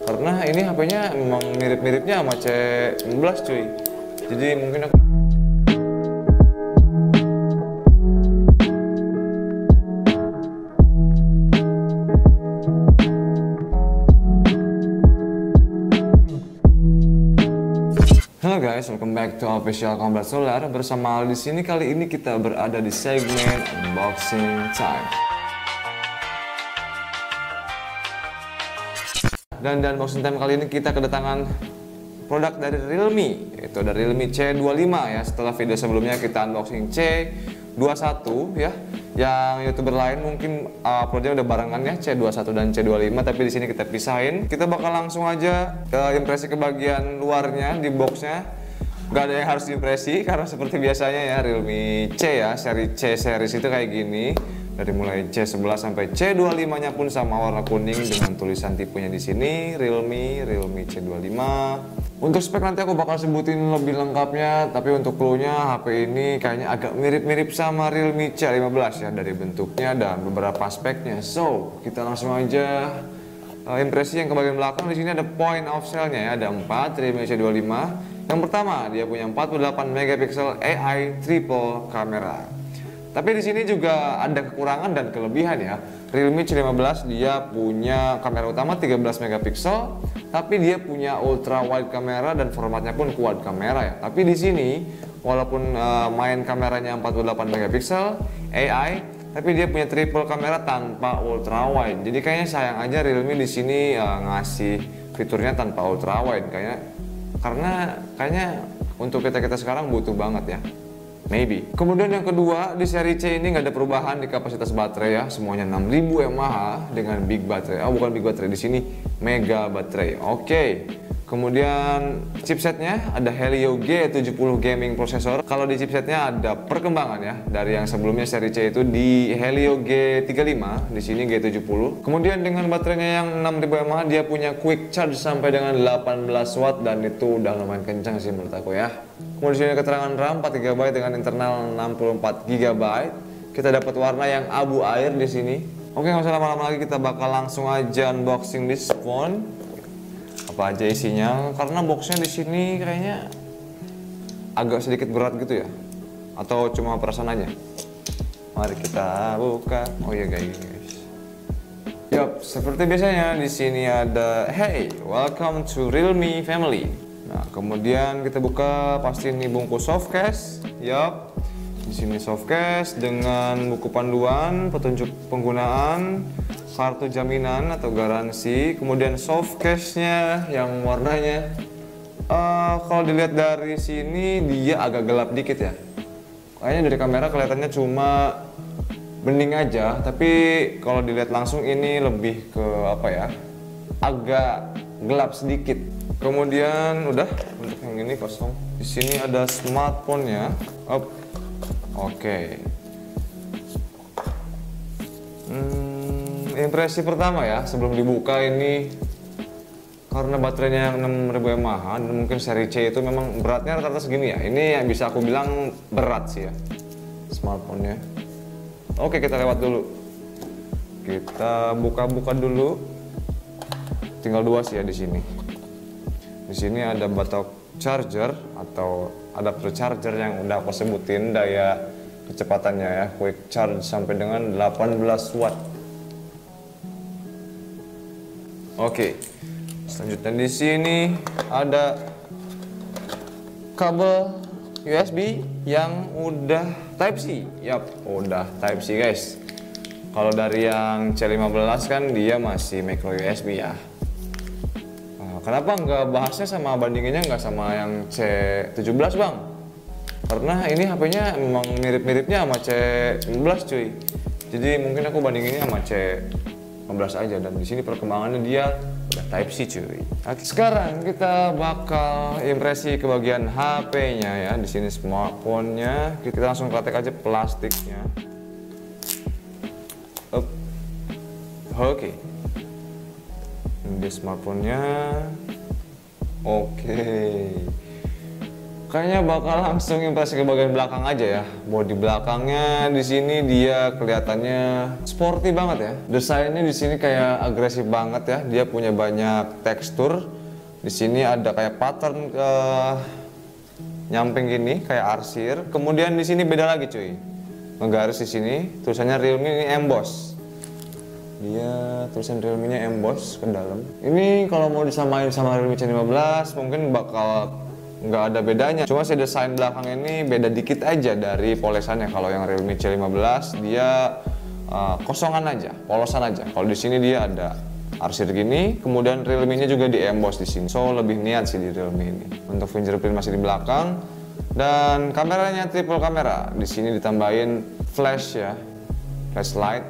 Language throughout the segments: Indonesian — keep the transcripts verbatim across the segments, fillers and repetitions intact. Karena ini H P-nya memang mirip-miripnya sama C enam belas cuy. Jadi mungkin aku welcome back to official Complete Selular. Bersama di sini kali ini kita berada di segmen unboxing time. Dan dan unboxing time kali ini kita kedatangan produk dari Realme, yaitu dari Realme C dua puluh lima ya. Setelah video sebelumnya kita unboxing C dua puluh satu ya. Yang youtuber lain mungkin uploadnya udah barengan ya, C dua puluh satu dan C dua puluh lima, tapi di sini kita pisahin. Kita bakal langsung aja ke impresi ke bagian luarnya di boxnya. Gak ada yang harus diimpresi karena seperti biasanya ya Realme C ya, seri C series itu kayak gini. Dari mulai C sebelas sampai C dua puluh lima nya pun sama warna kuning dengan tulisan tipenya di sini Realme, Realme C dua puluh lima. Untuk spek nanti aku bakal sebutin lebih lengkapnya, tapi untuk clue-nya H P ini kayaknya agak mirip-mirip sama Realme C lima belas ya dari bentuknya dan beberapa speknya. So, kita langsung aja impresi yang ke bagian belakang. Di sini ada point of sale-nya ya, ada empat Realme C dua puluh lima. Yang pertama, dia punya empat puluh delapan megapiksel A I triple kamera. Tapi di sini juga ada kekurangan dan kelebihan ya. Realme C lima belas dia punya kamera utama tiga belas megapiksel, tapi dia punya ultra wide kamera dan formatnya pun quad kamera ya. Tapi di sini walaupun uh, main kameranya empat puluh delapan megapiksel A I, tapi dia punya triple kamera tanpa ultra wide. Jadi kayaknya sayang aja Realme di sini uh, ngasih fiturnya tanpa ultra wide kayaknya. Karena kayaknya untuk kita-kita sekarang butuh banget ya, maybe. Kemudian yang kedua, di seri C ini nggak ada perubahan di kapasitas baterai ya, semuanya enam ribu mAh dengan big baterai. Oh bukan big baterai, di sini mega baterai. Oke, okay. Kemudian chipsetnya ada Helio G tujuh puluh gaming processor. Kalau di chipsetnya ada perkembangan ya, dari yang sebelumnya seri C itu di Helio G tiga puluh lima, di sini G tujuh puluh. Kemudian dengan baterainya yang enam ribu mAh dia punya quick charge sampai dengan delapan belas watt dan itu udah lumayan kencang sih menurut aku ya. Kemudian keterangan RAM empat giga byte dengan internal enam puluh empat giga byte. Kita dapat warna yang abu air di sini. Oke, nggak usah lama-lama lagi, kita bakal langsung aja unboxing this phone. Apa aja isinya, karena boxnya di sini kayaknya agak sedikit berat gitu ya, atau cuma perasaan aja. Mari kita buka. Oh iya guys, yap, seperti biasanya di sini ada hey welcome to Realme family. Nah kemudian kita buka, pasti ini bungkus softcase. Yap, di sini softcase dengan buku panduan, petunjuk penggunaan, kartu jaminan atau garansi, kemudian soft case-nya yang warnanya uh, kalau dilihat dari sini dia agak gelap dikit ya, kayaknya dari kamera kelihatannya cuma bening aja, tapi kalau dilihat langsung ini lebih ke apa ya, agak gelap sedikit. Kemudian udah untuk yang ini kosong. Di sini ada smartphone-nya. Oke, okay. hmm. Impresi pertama ya, sebelum dibuka ini, karena baterainya yang enam ribu mAh dan mungkin seri C itu memang beratnya rata-rata segini ya. Ini yang bisa aku bilang berat sih ya smartphone-nya. Oke, kita lewat dulu, kita buka-buka dulu. Tinggal dua sih ya di sini. Di sini ada batok charger atau adapter charger yang udah aku sebutin daya kecepatannya ya, quick charge sampai dengan delapan belas watt. Oke, selanjutnya di sini ada kabel U S B yang udah Type C. Yap, udah Type C guys. Kalau dari yang C lima belas kan dia masih micro U S B ya. Nah, kenapa nggak bahasnya sama, bandinginnya nggak sama yang C tujuh belas bang? Karena ini H P-nya memang mirip-miripnya sama C lima belas cuy. Jadi mungkin aku bandinginnya sama C lima belas aja, dan di sini perkembangannya dia udah Type C cuy. Nah, sekarang kita bakal impresi ke bagian H P-nya ya. Di sini smartphone-nya, kita langsung praktek aja plastiknya. Oke. Okay. Ini dia smartphone-nya. Oke. Okay. Kayaknya bakal langsung impresi ke bagian belakang aja ya. Bodi belakangnya di sini dia kelihatannya sporty banget ya. Desainnya di sini kayak agresif banget ya. Dia punya banyak tekstur. Di sini ada kayak pattern ke nyamping gini kayak arsir. Kemudian di sini beda lagi cuy. Menggaris di sini tulisannya Realme, ini emboss. Dia tulisan Realme-nya emboss ke dalam. Ini kalau mau disamain sama Realme C lima belas mungkin bakal nggak ada bedanya. Cuma sih desain belakang ini beda dikit aja dari polesannya. Kalau yang Realme C lima belas dia uh, kosongan aja, polosan aja. Kalau di sini dia ada arsir gini. Kemudian Realme-nya juga di emboss di sini. So lebih niat sih di Realme ini. Untuk fingerprint masih di belakang dan kameranya triple kamera. Di sini ditambahin flash ya, flashlight.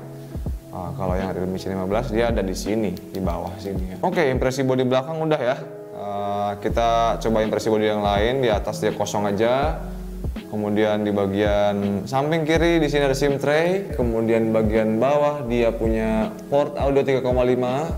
Nah, kalau yang Realme C lima belas dia ada di sini, di bawah sini ya. Oke, impresi bodi belakang udah ya. Uh, kita coba impresi bodi yang lain. Di atas dia kosong aja. Kemudian di bagian samping kiri di sini ada SIM tray. Kemudian bagian bawah dia punya port audio tiga koma lima,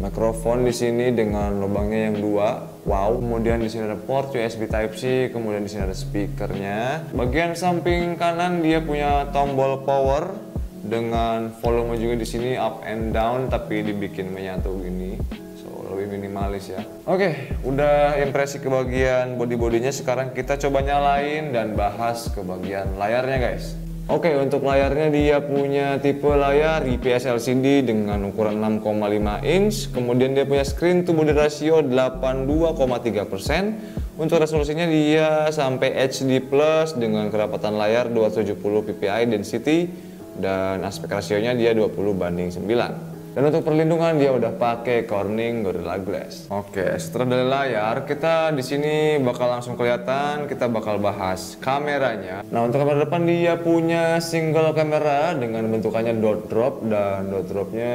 mikrofon di sini dengan lubangnya yang dua. Wow. Kemudian di sini ada port U S B Type C. Kemudian di sini ada speakernya. Bagian samping kanan dia punya tombol power. Dengan volume juga di sini up and down tapi dibikin menyatu gini, so lebih minimalis ya. Oke, okay, udah impresi ke bagian body-bodinya. Sekarang kita coba nyalain dan bahas ke bagian layarnya guys. Oke, okay, untuk layarnya dia punya tipe layar I P S L C D dengan ukuran enam koma lima inch. Kemudian dia punya screen to body ratio delapan puluh dua koma tiga persen. Untuk resolusinya dia sampai H D plus dengan kerapatan layar dua ratus tujuh puluh P P I density. Dan aspek rasionya dia dua puluh banding sembilan. Dan untuk perlindungan dia udah pakai Corning Gorilla Glass. Oke, setelah dari layar kita di sini bakal langsung kelihatan. Kita bakal bahas kameranya. Nah, untuk kamera depan dia punya single kamera dengan bentukannya dot drop, dan dot dropnya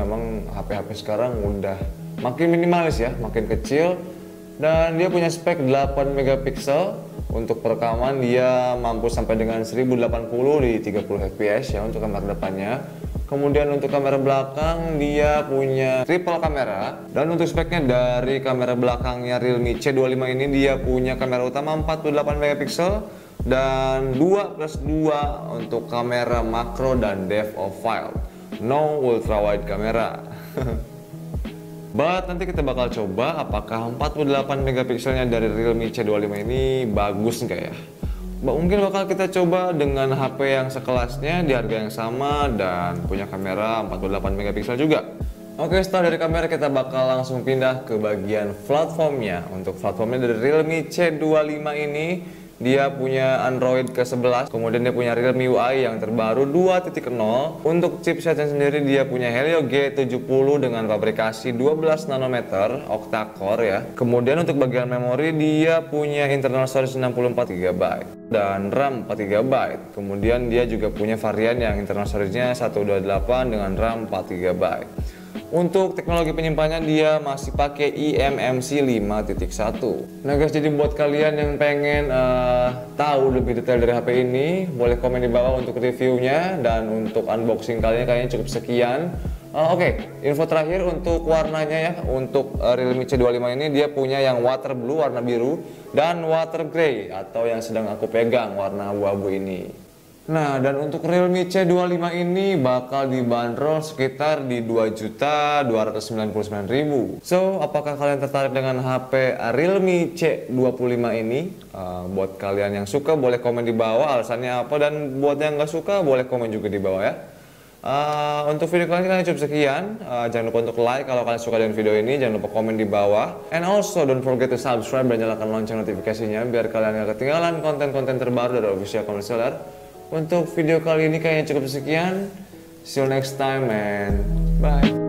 memang H P H P sekarang udah makin minimalis ya, makin kecil. Dan dia punya spek delapan megapiksel. Untuk perekaman dia mampu sampai dengan seribu delapan puluh di tiga puluh F P S ya untuk kamera depannya. Kemudian untuk kamera belakang dia punya triple kamera. Dan untuk speknya dari kamera belakangnya Realme C dua puluh lima ini dia punya kamera utama empat puluh delapan megapiksel dan dua plus dua untuk kamera makro dan depth of field. No ultra wide kamera. But nanti kita bakal coba apakah empat puluh delapan megapikselnya dari Realme C dua puluh lima ini bagus nggak ya? Mungkin bakal kita coba dengan H P yang sekelasnya di harga yang sama dan punya kamera empat puluh delapan megapiksel juga. Oke, setelah dari kamera kita bakal langsung pindah ke bagian platformnya. Untuk platformnya dari Realme C dua puluh lima ini dia punya Android ke sebelas, kemudian dia punya Realme U I yang terbaru dua titik nol. Untuk chipsetnya sendiri dia punya Helio G tujuh puluh dengan fabrikasi dua belas nanometer octa-core ya. Kemudian untuk bagian memori dia punya internal storage enam puluh empat giga byte dan RAM empat giga byte. Kemudian dia juga punya varian yang internal storage-nya seratus dua puluh delapan dengan RAM empat giga byte. Untuk teknologi penyimpanannya dia masih pakai I M M C lima titik satu. Nah guys, jadi buat kalian yang pengen uh, tahu lebih detail dari H P ini, boleh komen di bawah untuk reviewnya. Dan untuk unboxing kali ini kayaknya cukup sekian. uh, Oke, okay. Info terakhir untuk warnanya ya. Untuk uh, Realme C dua puluh lima ini dia punya yang water blue warna biru dan water grey atau yang sedang aku pegang warna abu-abu ini. Nah, dan untuk Realme C dua puluh lima ini bakal dibanderol sekitar di dua juta dua ratus sembilan puluh sembilan ribu. So, apakah kalian tertarik dengan H P Realme C dua puluh lima ini? Uh, buat kalian yang suka boleh komen di bawah alasannya apa, dan buat yang nggak suka boleh komen juga di bawah ya. Uh, untuk video kali ini cukup sekian. Uh, jangan lupa untuk like kalau kalian suka dengan video ini. Jangan lupa komen di bawah. And also don't forget to subscribe dan nyalakan lonceng notifikasinya biar kalian nggak ketinggalan konten-konten terbaru dari official Complete Selular. Untuk video kali ini kayaknya cukup sekian. See you next time and bye.